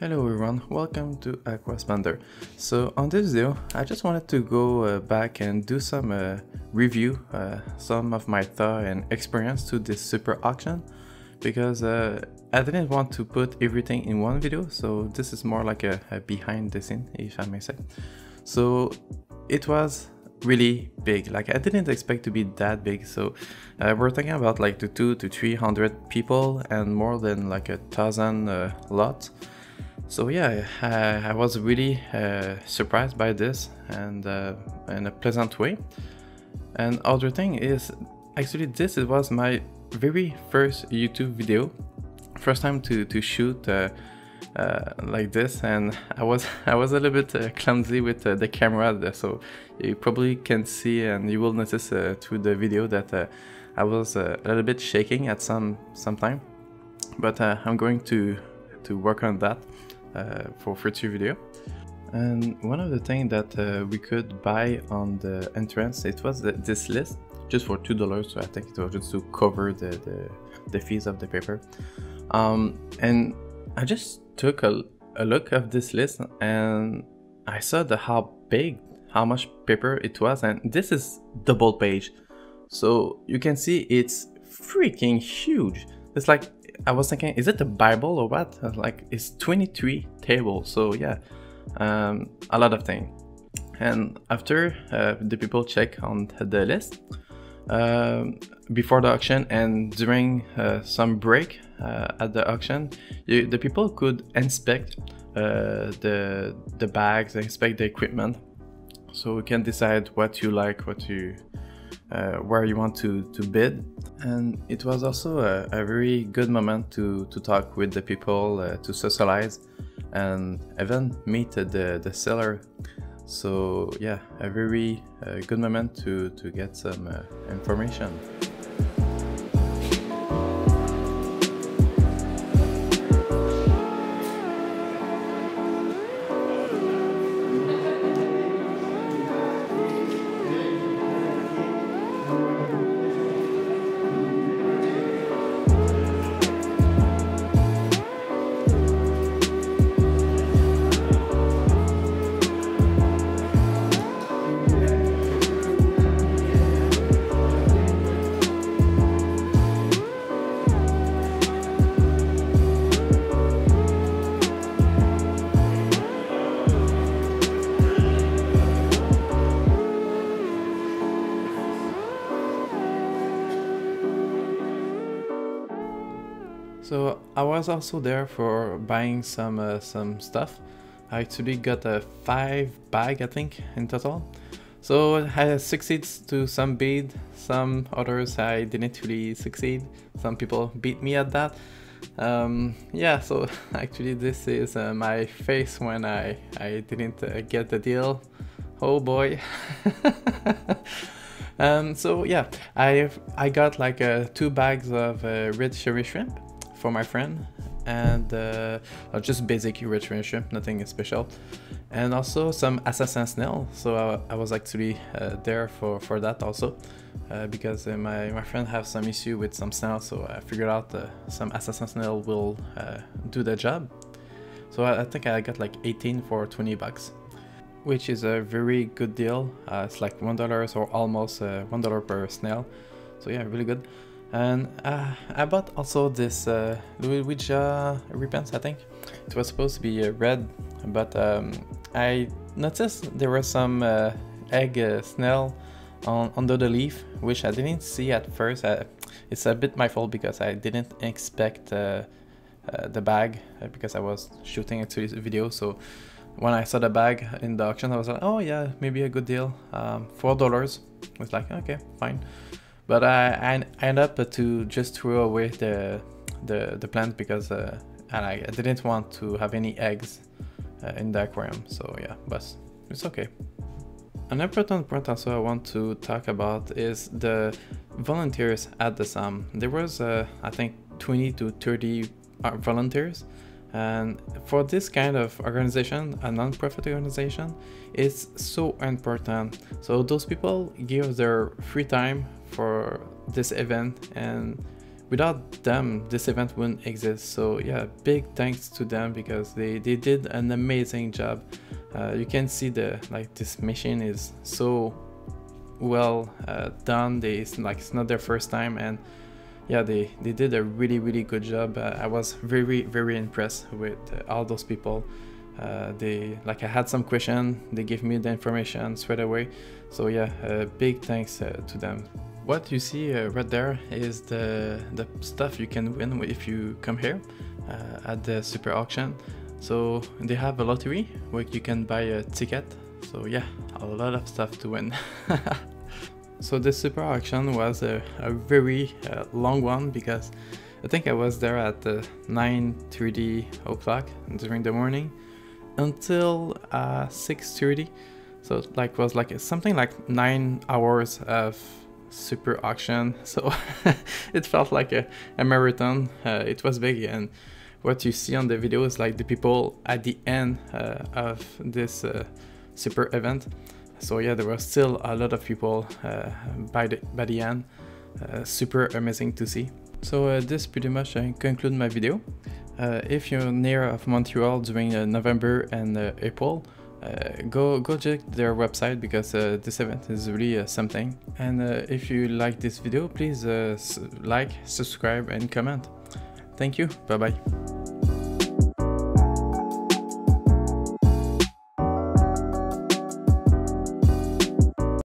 Hello everyone, welcome to Aqua Splendor. So on this video, I just wanted to go back and do some review, some of my thought and experience to this super auction, because I didn't want to put everything in one video, so this is more like a behind the scene, if I may say. So it was really big, like I didn't expect to be that big. So we're talking about like 200 to 300 people and more than like 1,000 lots. So yeah, I was really surprised by this, and in a pleasant way. And other thing is, actually this was my very first YouTube video, first time to shoot like this, and I was a little bit clumsy with the camera there, so you probably can see and you will notice through the video that I was a little bit shaking at some time, but I'm going to work on that for future video. And one of the things that we could buy on the entrance, it was this list just for $2, so I think it was just to cover the fees of the paper. And I just took a look at this list, and I saw how much paper it was, and this is double page, so you can see it's freaking huge. It's like, I was thinking, is it a Bible or what? Like, it's 23 tables, so yeah, a lot of things. And after the people check on the list, before the auction and during some break at the auction, the people could inspect the bags, inspect the equipment, so you can decide what you like, what you where you want to bid. And it was also a very good moment to talk with the people, to socialize, and even meet the seller. So yeah, a very good moment to get some information. So I was also there for buying some stuff. I actually got 5 bags, I think, in total. So I succeeded to some bid, some others I didn't really succeed. Some people beat me at that. Yeah, so actually this is my face when I didn't get the deal. Oh boy. So yeah, I got like 2 bags of red cherry shrimp for my friend, and just basic red shrimp, nothing special, and also some assassin snail. So I was actually there for that also, because my friend have some issue with some snail, so I figured out some assassin snail will do the job. So I think I got like 18 for 20 bucks, which is a very good deal. It's like $1, or almost $1 per snail, so yeah, really good. And I bought also this Ludwigia repens, I think. It was supposed to be red, but I noticed there were some egg snail under the leaf, which I didn't see at first. It's a bit my fault because I didn't expect the bag, because I was shooting a video. So when I saw the bag in the auction, I was like, oh yeah, maybe a good deal, $4. I was like, okay, fine. But I ended up to just throw away the plant, because and I didn't want to have any eggs in the aquarium. So yeah, but it's okay. An important point also I want to talk about is the volunteers at the S.A.M. There was I think 20 to 30 volunteers And for this kind of organization, a non-profit organization, it's so important. So those people give their free time for this event, and without them, this event wouldn't exist. So yeah, big thanks to them, because they did an amazing job. You can see this machine is so well done. It's not their first time, and yeah, they did a really good job. I was very impressed with all those people. I had some question, they gave me the information straight away. So yeah, big thanks to them. What you see right there is the stuff you can win if you come here at the super auction. So they have a lottery where you can buy a ticket. So yeah, a lot of stuff to win. So this super auction was a very long one, because I think I was there at 9:30 o'clock during the morning until 6:30. So it was something like 9 hours of super auction. So it felt like a marathon. It was big, and what you see on the video is the people at the end of this super event. So yeah, there were still a lot of people by the end. Super amazing to see. So this pretty much conclude my video. If you're near of Montreal during November and April, go check their website, because this event is really something. And if you like this video, please like, subscribe and comment. Thank you, bye bye.